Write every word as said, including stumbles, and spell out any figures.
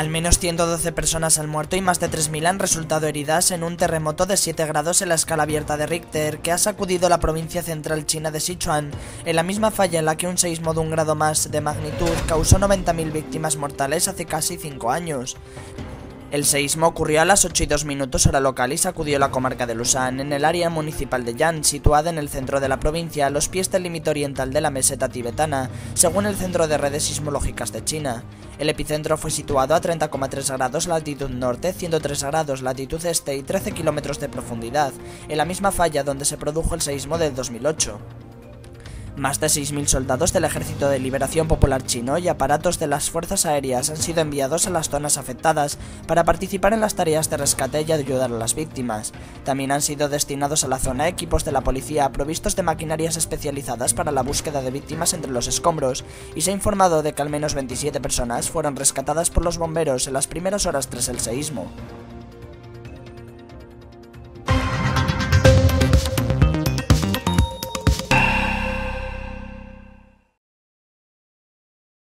Al menos ciento doce personas han muerto y más de tres mil han resultado heridas en un terremoto de siete grados en la escala abierta de Richter que ha sacudido la provincia central china de Sichuan, en la misma falla en la que un seísmo de un grado más de magnitud causó noventa mil víctimas mortales hace casi cinco años. El seísmo ocurrió a las ocho y dos minutos hora local y sacudió la comarca de Lushan, en el área municipal de Yaan, situada en el centro de la provincia, a los pies del límite oriental de la meseta tibetana, según el Centro de Redes Sismológicas de China. El epicentro fue situado a treinta coma tres grados latitud norte, ciento tres grados latitud este y trece kilómetros de profundidad, en la misma falla donde se produjo el seísmo de dos mil ocho. Más de seis mil soldados del Ejército de Liberación Popular Chino y aparatos de las fuerzas aéreas han sido enviados a las zonas afectadas para participar en las tareas de rescate y ayudar a las víctimas. También han sido destinados a la zona equipos de la policía provistos de maquinarias especializadas para la búsqueda de víctimas entre los escombros, y se ha informado de que al menos veintisiete personas fueron rescatadas por los bomberos en las primeras horas tras el seísmo.